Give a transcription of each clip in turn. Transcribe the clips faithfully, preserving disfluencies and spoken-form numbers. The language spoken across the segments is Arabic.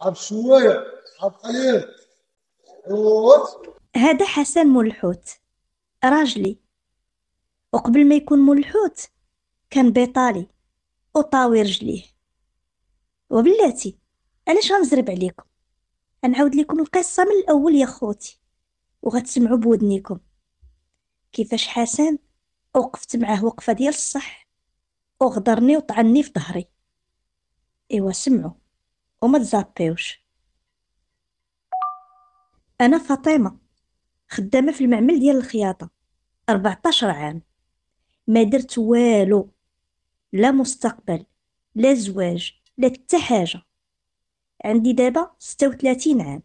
عبسوية عبقية. هذا حسن ملحوت راجلي، وقبل ما يكون ملحوت كان بيطالي وطاوي رجليه. وبلاتي انا اش غنزرب عليكم، غنعاود لكم القصه من الاول يا خوتي، وغتسمعوا بودنيكم كيفاش حسن وقفت معاه وقفه ديال الصح وغدرني وطعني في ظهري. ايوا سمعوا وما تزابيوش. انا فاطمه خدامه في المعمل ديال الخياطه أربعطاش عام، ما درت والو، لا مستقبل لا زواج لا حتى حاجه. عندي دابا ستة وثلاثين عام،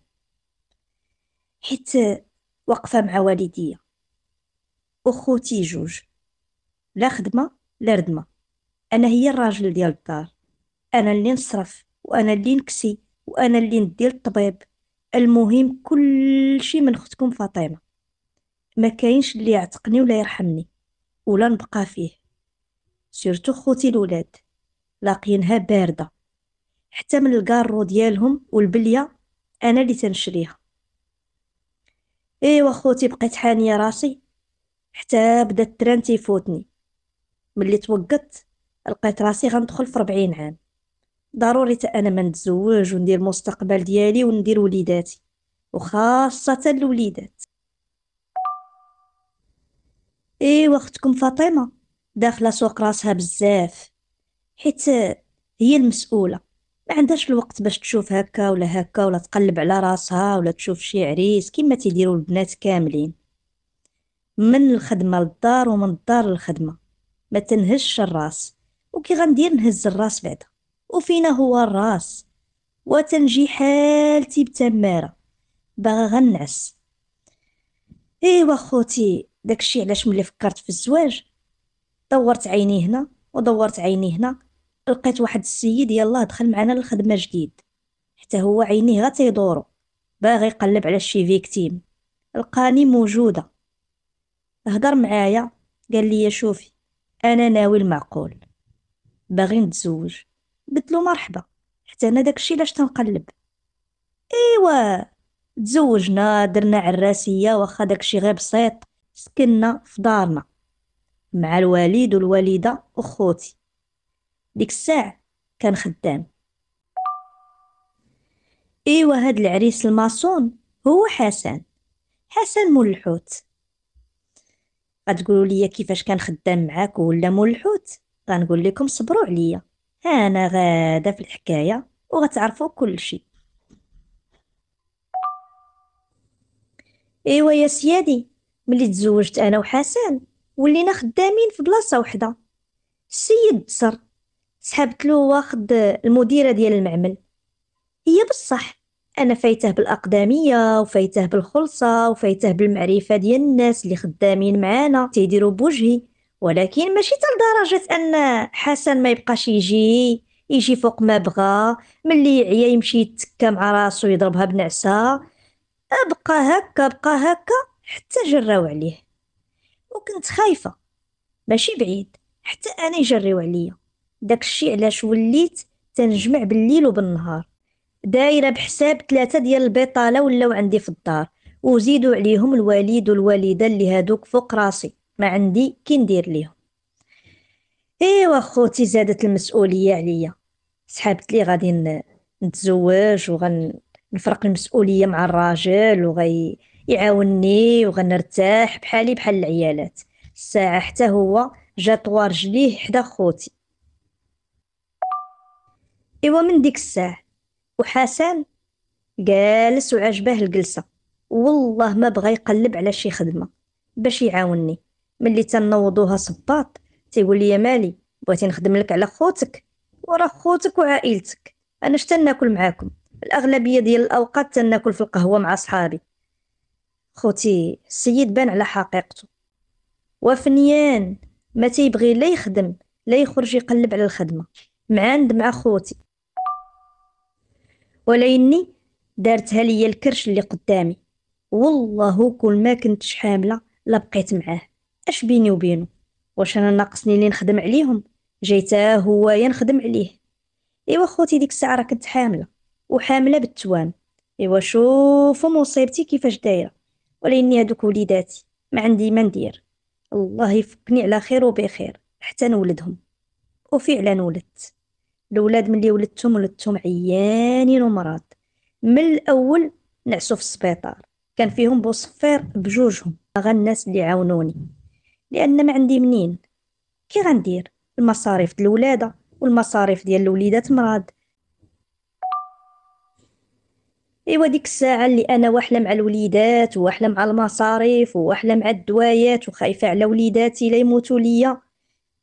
حيت واقفه مع والديا وخوتي جوج، لا خدمه لا ردمه. انا هي الراجل ديال الدار، انا اللي نصرف وانا اللي نكسي وانا اللي ندير الطبيب. المهم كلشي من اختكم فاطمه، ما كاينش اللي يعتقني ولا يرحمني ولا نبقى فيه. سيرتو خوتي الولاد لاقينها بارده، حتى من الكارو ديالهم والبليه انا اللي تنشريها. ايوا خوتي بقيت حانيه راسي حتى بدا التران تيفوتني. ملي توقت لقيت راسي غندخل في أربعين عام، ضروري تا انا ما نتزوج وندير المستقبل ديالي وندير وليداتي، وخاصه الوليدات. ايوا اختكم فاطمه داخله سوق راسها بزاف، حيت هي المسؤوله، ما عندهاش الوقت باش تشوف هكا ولا هكا ولا تقلب على راسها ولا تشوف شي عريس كما تيديروا البنات كاملين. من الخدمه للدار ومن الدار للخدمه، ما تنهزش الراس. وكي غندير نهز الراس بعدا، وفينا هو الراس؟ وتنجي حالتي بتماره باغا غنعس. ايوا خوتي داكشي علاش ملي فكرت في الزواج دورت عيني هنا ودورت عيني هنا، لقيت واحد السيد يلاه دخل معنا للخدمه جديد، حتى هو عينيه غا تيدورو باغي يقلب على شي فيكتيم. لقاني موجوده، هضر معايا قال لي شوفي انا ناوي المعقول باغي نتزوج. قلت له مرحبا، حتى انا داكشي علاش تنقلب. ايوا تزوجنا درنا عراسيه، واخا داكشي غير بسيط، سكننا في دارنا مع الوالد والوالده وخوتي. ديك الساعه كان خدام. ايوا هاد العريس الماسون هو حسن، حسن ملحوت. غتقولوا لي كيفاش كان خدام معاك ولا ملحوت؟ غنقول لكم صبروا عليا، انا غاده في الحكايه وغتعرفوا كل شيء. ايوا يا سيادي، ملي تزوجت انا وحسن ولينا خدامين في بلاصه وحده. السيد بصر، سحبت له واخد المديره ديال المعمل. هي بصح انا فايته بالاقدميه وفايته بالخلصه وفايته بالمعرفه ديال الناس اللي خدامين معانا تيديروا بوجهي، ولكن ماشي لدرجه ان حسن ما يبقاش يجي يجي فوق ما بغى. ملي يعيا يمشي يتكا مع راسو يضربها بنعسه. بقى هكا بقى هكا حتى جراو عليه، وكنت خايفه ماشي بعيد حتى انا يجريو عليا. داكشي علاش وليت تنجمع بالليل وبالنهار، دايره بحساب ثلاثه ديال البطاله ولاو عندي في الدار، وزيدوا عليهم الوالد والوالده اللي هادوك فوق راسي، ما عندي كي ندير ليهم. ايوا خوتي زادت المسؤوليه عليا، سحابت لي غادي نتزوج وغنفرق المسؤوليه مع الراجل وغي يعاونني وغنرتاح بحالي بحال العيالات. الساعه حتى هو جا طوار رجليه حدا خوتي. ايوا من ديك الساعه وحسن جالس وعجباه الجلسه، والله ما بغى يقلب على شي خدمه باش يعاونني. ملي تنوضوها صباط تيقول لي مالي بغيتي نخدم لك على خوتك، وراه خوتك وعائلتك، انا اش تناكل معاكم؟ الاغلبيه ديال الاوقات تناكل في القهوه مع صحابي. خوتي السيد بان على حقيقته، وفنيان ما تيبغي لا يخدم لا يخرج يقلب على الخدمه، معاند مع خوتي. وليني دارتها ليا الكرش اللي قدامي، والله كل ما كنتش حامله لا بقيت معاه. اش بيني وبينه؟ واش انا ناقصني اللي نخدم عليهم؟ جيتاه هو ينخدم عليه. ايوا خوتي ديك الساعه راه كنت حامله وحامله بالتوام. ايوا شوفوا مصيبتي كيفاش دايره، ولاني هذوك وليداتي ما عندي ما ندير، الله يفكني على خير وبخير حتى نولدهم. وفعلا ولدت الاولاد، ملي ولدتهم ولدتهم عيانين ومرض من الاول، نعسوا في السبيطار، كان فيهم بوصفير بجوجهم. غا الناس اللي عاونوني لان ما عندي منين، كي غندير المصاريف ديال الولاده والمصاريف ديال الوليدات مرض. ايوا ديك الساعه اللي انا واحله مع الوليدات وواحله مع المصاريف وواحله مع الدوايات وخايفه على وليداتي لا يموتوا ليا،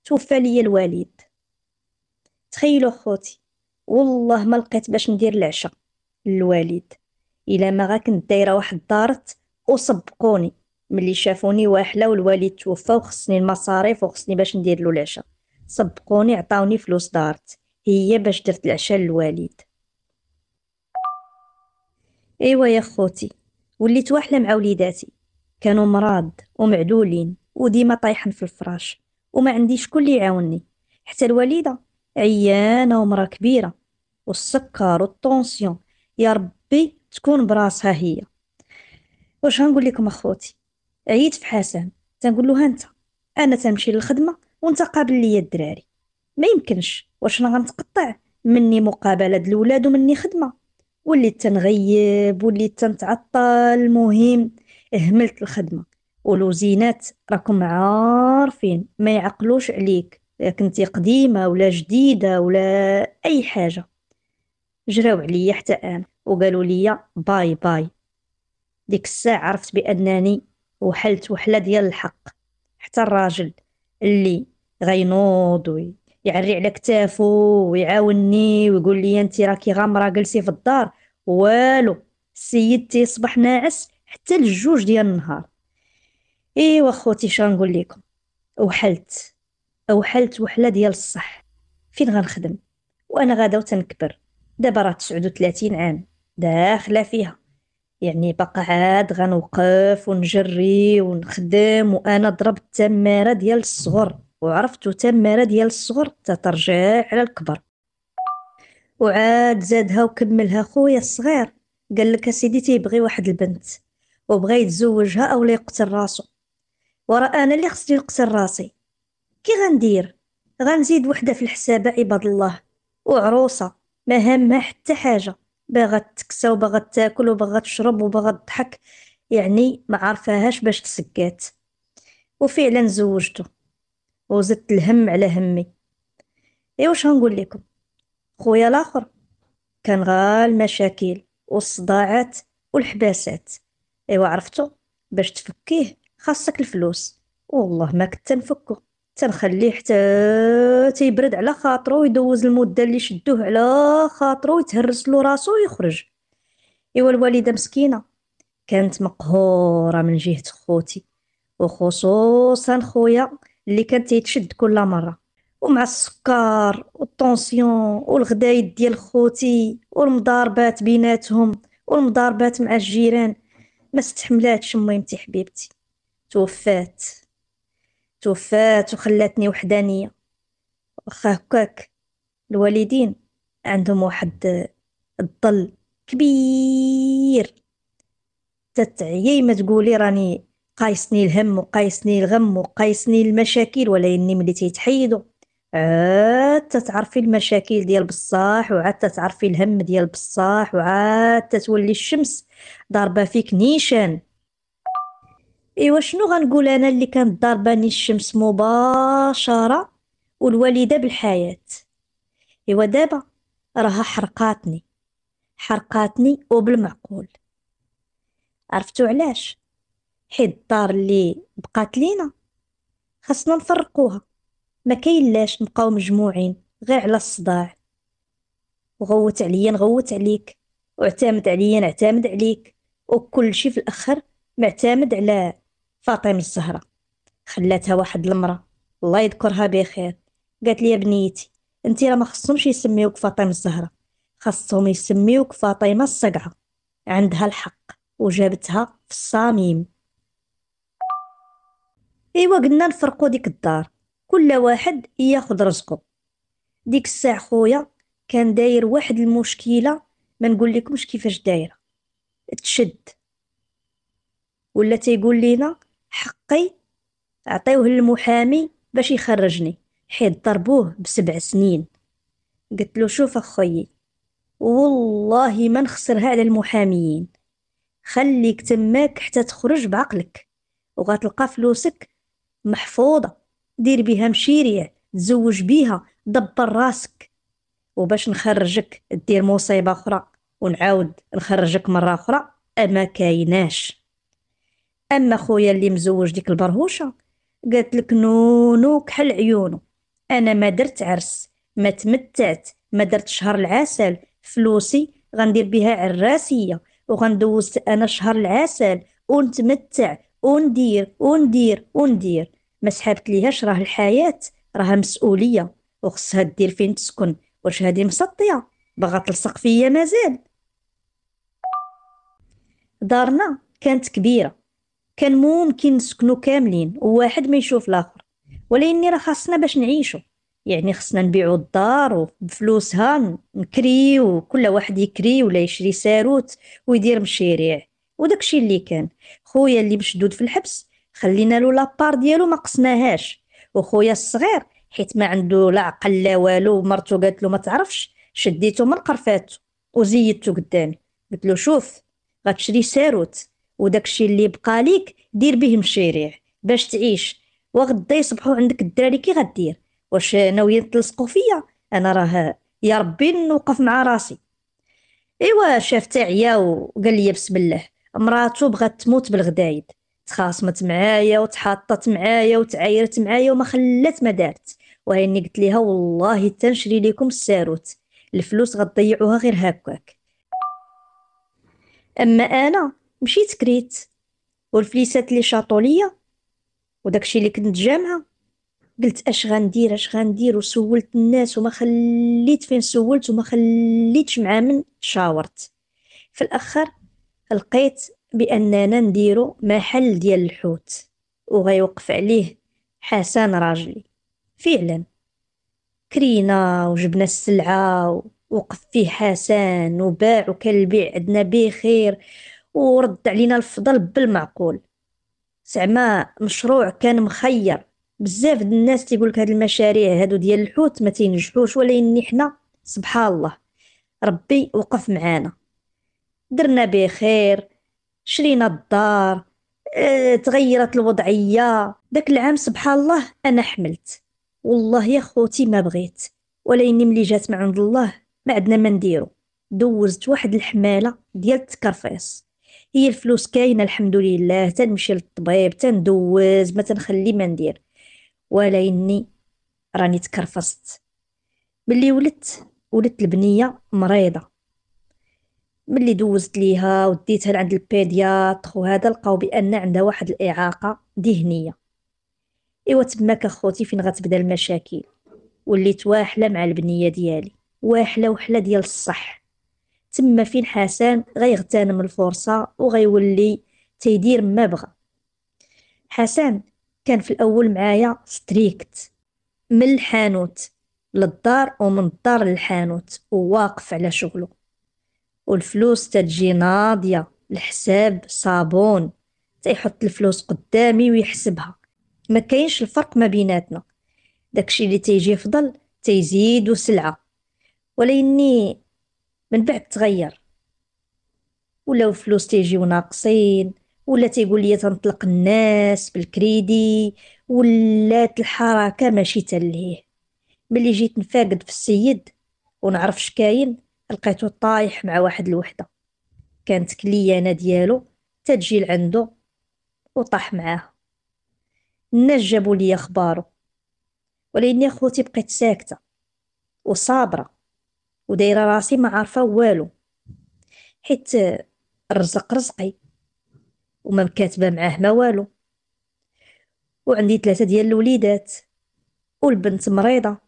توفى ليا الوالد. تخيلوا خوتي، والله ما لقيت باش ندير العشاء للوالد الا ما غا كنت دايره واحد الدارت وصبقوني ملي شافوني واحله والوالد توفى وخصني المصاريف وخصني باش ندير له العشاء. صبقوني عطاوني فلوس دارت هي باش درت العشاء للوالد. ايوا يا خوتي، وليت واحله مع وليداتي، كانوا مراض ومعدولين وديما طايحن في الفراش وما عنديش شكون يعاونني، حتى الوالده عيانه ومرا كبيره والسكر والطونسيون، يا ربي تكون براسها هي. واش غنقول لكم اخوتي، عييت في حسن تنقول له انت انا تنمشي للخدمه وانت قابل ليا الدراري، ما يمكنش. واش انا غنتقطع مني مقابله د الولاد ومني خدمه؟ وليت تنغيب وليت تنتعطل. مهم اهملت الخدمه. والوزينات راكم عارفين ما يعقلوش عليك، كنتي قديمه ولا جديده ولا اي حاجه. جراو عليا حتى انا وقالوا لي باي باي. ديك الساعه عرفت بانني وحلت وحله ديال الحق. حتى الراجل اللي غينوض ويعري على كتافو ويعاونني ويقول لي انت راكي غامره جلسي في الدار، والو السيد تيصبح ناعس حتى للجوج ديال النهار. ايوا خوتي شنو نقول لكم، وحلت وحلت وحله ديال الصح. فين غنخدم وانا غادا وتنكبر؟ دابا راه تسعة وثلاثين عام داخله فيها، يعني باقا عاد غنوقف ونجري ونخدم؟ وانا ضربت تماره ديال الصغر وعرفت تماره ديال الصغر تترجع على الكبر. وعاد زادها وكملها خويا الصغير، قال لك اسيدي تيبغي واحد البنت وبغى يتزوجها او لا يقتل راسو. ورا انا اللي خصني نقتل راسي، كي غندير؟ غنزيد وحده في الحسابه عباد الله، وعروسه ما همها حتى حاجه، باغا تكسى وباغا تاكل وباغا تشرب وباغا تضحك، يعني ما عرفاهاش باش تسكات. وفعلا زوجته وزدت الهم على همي. ايوا واش غنقول لكم، خويا الاخر كان غا المشاكل والصداعات والحباسات. ايوا عرفتو باش تفكيه خاصك الفلوس، والله ما كنت نفكو، تنخليه حتى تيبرد على خاطرو ويدوز المده اللي شدوه على خاطرو ويتهرس له راسو ويخرج. ايوا الوالده مسكينه كانت مقهوره من جهه خوتي، وخصوصا خويا اللي كان تيتشد كل مره، ومع السكر والطونسيون والغدايد ديال خوتي والمضاربات بيناتهم والمضاربات مع الجيران، ما استحملاتش ميمتي حبيبتي. توفات توفات وخلاتني وحدانيه. واخا هكاك الوالدين عندهم واحد الظل كبير، تتعيي ما تقولي راني قايصني الهم وقايصني الغم وقايصني المشاكل، ولا اني ملي تيتحيدوا عاد تتعرفي المشاكل ديال بصاح، وعاد تتعرفي الهم ديال بصاح، وعاد تتولي الشمس ضاربه فيك نيشان. ايوا شنو غنقول انا اللي كانت ضارباني الشمس مباشره والوالده بالحياه. ايوا دابا راها حرقاتني حرقاتني وبالمعقول. عرفتو علاش؟ حيت الدار اللي بقات لينا خاصنا نفرقوها، ما كاينلاش نبقاو مجموعين غير على الصداع. وغوت عليا نغوت عليك، واعتمد عليا نعتمد عليك، وكل شي في الاخر معتمد على فاطمه الزهراء. خلاتها واحد المراه الله يذكرها بخير، قالت لي بنيتي انت راه ما خصهمش يسميوك فاطمه الزهراء، خصهم يسميوك فاطمه الصقعه. عندها الحق وجابتها في الصميم. ايوا قلنا نفرقوا ديك الدار، كل واحد ياخذ رزقه. ديك الساعه خويا كان داير واحد المشكله ما نقول لكمش كيفاش دايره تشد، ولا تيقول لينا حقي اعطيوه للمحامي باش يخرجني حيت ضربوه بسبع سنين. قلت له شوف اخويا والله ما نخسرها على المحاميين، خليك تماك حتى تخرج بعقلك وغتلقى فلوسك محفوظه، دير بها مشاريع، تزوج بيها، دبر راسك، وباش نخرجك دير مصيبه اخرى ونعاود نخرجك مره اخرى اما كايناش. اما خويا اللي مزوج ديك البرهوشه قالت لك نو نو كحل عيونه، انا ما درت عرس، ما تمتعت، ما درت شهر العسل، فلوسي غندير بها عراسيه وغندوز انا شهر العسل ونتمتع وندير وندير وندير. ما سحبت ليهاش، راه الحياه راها مسؤوليه وخصها دير فين تسكن. واش هادي مسطيه باغا تلصق فيا مازال؟ دارنا كانت كبيره، كان ممكن نسكنو كاملين وواحد ما يشوف الاخر، ولكن راه خاصنا باش نعيشو، يعني خصنا نبيعو الدار وبفلوسها نكريو، كل واحد يكري ولا يشري ساروت ويدير مشاريع. وداكشي اللي كان. خويا اللي مشدود في الحبس خلينا له لابار ديالو ما قسناهاش، وخويا الصغير حيت ما عنده لا عقل لا والو مرتو قالت له ما تعرفش، شديته من قرفاتو وزيدته قدامي قلت له شوف غتشري ساروت وداكشي اللي بقى ليك دير به مشاريع باش تعيش، وغدا يصبحوا عندك الدراري كي غدير؟ واش ناويين تلصقوا فيا؟ انا راه يا ربي نوقف مع راسي. ايوا شاف تاعيا وقال لي بسم الله، مراتو بغات تموت بالغدايد، تخاصمت معايا وتحطت معايا وتعايرت معايا وما خلات ما دارت، وهاني قلت ليها والله تنشري لكم الساروت، الفلوس غتضيعوها غير هكاك. اما انا مشيت كريت والفليسات اللي شاطو ليا وداكشي اللي كنت جامعه، قلت اش غندير اش غندير، وسولت الناس وما خليت فين سولت وما خليتش مع من شاورت. في الاخر لقيت باننا نديرو محل ديال الحوت وغيوقف عليه حسن راجلي. فعلا كرينا وجبنا السلعه ووقف فيه حسن وباع، وكان البيع عندنا بخير ورد علينا الفضل بالمعقول. زعما مشروع كان مخير بزاف، الناس تيقول لك هاد المشاريع هادو ديال الحوت ما تينجحوش، ولكن حنا سبحان الله ربي وقف معانا، درنا بخير، شرينا الدار، اه تغيرت الوضعيه. داك العام سبحان الله انا حملت، والله يا خوتي ما بغيت، ولكن ملي جات مع عند الله ما عندنا ما نديرو، دوزت واحد الحماله ديال التكرفيص، هي الفلوس كاينه الحمد لله، تنمشي للطبيب تندوز ما تنخلي ما ندير، ولكني راني تكرفصت. ملي ولدت ولدت البنيه مريضه، ملي دوزت ليها وديتها لعند البيدياتر وهذا لقاو بان عندها واحد الاعاقه ذهنيه. ايوا تماك اخوتي فين غتبدا المشاكل، وليت واحله مع البنيه ديالي، واحله وحله ديال الصح. تما فين حسن غيغتنم الفرصه وغيولي تيدير ما بغى. حسن كان في الاول معايا ستريكت، من الحانوت للدار ومن الدار للحانوت، وواقف على شغله، والفلوس تتجي ناضيه، الحساب صابون، تيحط الفلوس قدامي ويحسبها، ما كاينش الفرق ما بيناتنا. داكشي اللي تيجي فضل تيزيد وسلعه، ولكني من بعد تغير، ولاو فلوس تيجيو ناقصين، ولا تيقول لي تنطلق الناس بالكريدي، ولات الحركه ماشي تلهيه. ملي جيت نفاقد في السيد ونعرفش كاين، لقيتو طايح مع واحد الوحده كانت كليانه ديالو تتجي لعندو وطاح معاه. الناس جابوا لي اخبارو، ولكن يا خوتي بقيت ساكته وصابره ودايره راسي ما عارفه والو، حيت الرزق رزقي وما مكاتبه معاه ما والو، وعندي ثلاثه ديال الوليدات والبنت مريضه،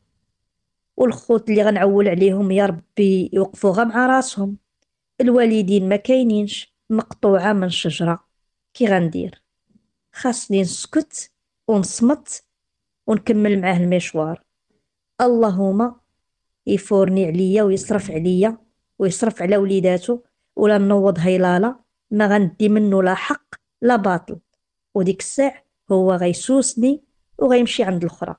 والخوت اللي غنعول عليهم يا ربي يوقفوا غا مع راسهم، الوالدين ما كاينينش، مقطوعه من شجره. كي غندير؟ خاصني نسكت ونصمت ونكمل معاه المشوار، اللهم يفورني عليا ويصرف عليا ويصرف على وليداتو ولا نوض هيلاله، ما غندي منه لا حق لا باطل. وديك الساعه هو غيسوسني وغيمشي عند الاخرى.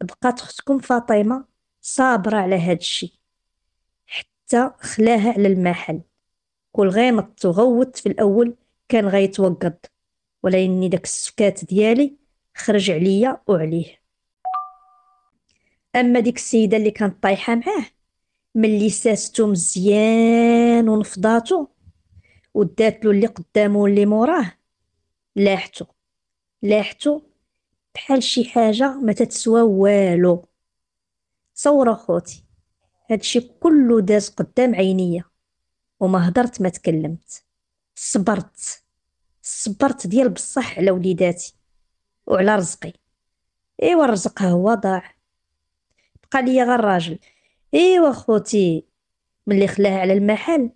بقات اختكم فاطمه صابره على هاد الشي حتى خلاها على المحل. كل غينط وغوت في الاول كان غيتوقد، ولكني داك السكات ديالي خرج عليا وعليه. اما ديك السيده اللي كانت طايحه معاه، ملي ساستو مزيان ونفضاتو ودات له اللي قدامه واللي موراه، لاحتو لاحتو بحال شي حاجه ما تتسوى والو. صور اخوتي، هادشي كله داز قدام عينيا وما هدرت ما تكلمت. صبرت صبرت ديال بصح على وليداتي وعلى رزقي. ايوا الرزق هو ضاع، بقى لي غير راجل. ايوا خوتي، ملي خلاه على المحل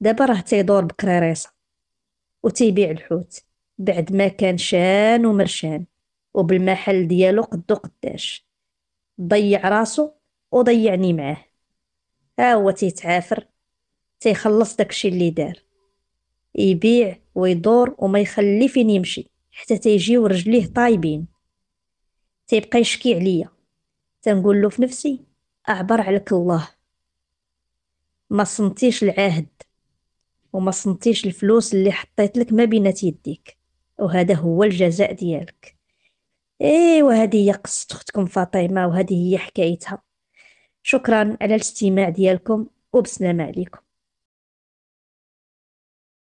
دابا راه تيدور بكريريصه وتيبيع الحوت بعد ما كان شان ومرشان، وبالمحل ديالو قدو قداش. ضيع راسو وضيعني معاه. ها هو تيتعافر، تيخلص داكشي اللي دار، يبيع ويدور وما يخلي فين يمشي حتى تيجيو رجليه طايبين. تيبقى يشكي عليا، تنقول له في نفسي اعبر عليك الله، ما صنتيش العهد وما صنتيش الفلوس اللي حطيت لك ما بينات يديك، وهذا هو الجزاء ديالك. ايه، وهذه هي قصه اختكم فاطمه، وهذه هي حكايتها. شكرا على الاستماع ديالكم وبسلامه عليكم.